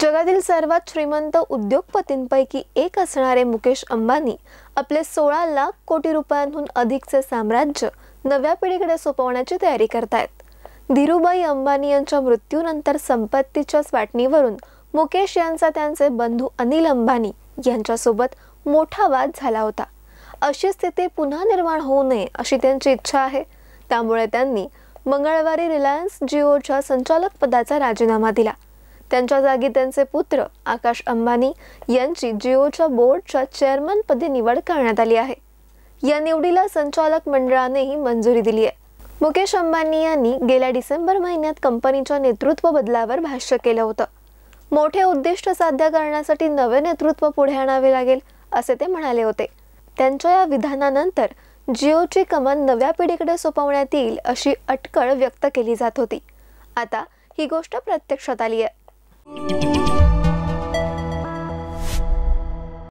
जगातील सर्वात श्रीमंत उद्योगपतींपैकी एक असणारे मुकेश अंबानी आपले 16 लाख कोटी रुपयांहून अधिकचे साम्राज्य नव्या पिढीकडे सोपवण्याची तयारी करतायत। धीरूभाई अंबानी यांच्या मृत्यूनंतर संपत्तीच्या वाटणीवरून मुकेश यांचा त्यांचे बंधू अनिल अंबानी यांच्यासोबत मोठा वाद झाला होता। अशी स्थिती पुन्हा निर्माण होऊ नये अशी त्यांची इच्छा आहे। त्यामुळे त्यांनी मंगळवारी रिलायन्स जिओच्या संचालक पदाचा राजीनामा दिला। त्यांच्या जागी त्यांचे पुत्र आकाश अंबानी यांची जिओच्या बोर्डच्या चेअरमन पदी निवड करण्यात आली आहे। या निवडीला संचालक मंडळानेही मंजुरी दिली आहे। मुकेश अंबानी यांनी गेल्या डिसेंबर महिन्यात कंपनीच्या नेतृत्व बदलावर भाष्य केलं होतं। मोठे उद्दिष्ट साध्य करण्यासाठी नवे नेतृत्व पुढे आणावे लागेल असे ते म्हणाले होते। त्यांच्या या विधानानंतर जिओची कमान नव्या पिढीकडे सोपवण्यात येईल अशी अटकळ व्यक्त केली जात होती। आता ही गोष्ट प्रत्यक्षात आली आहे।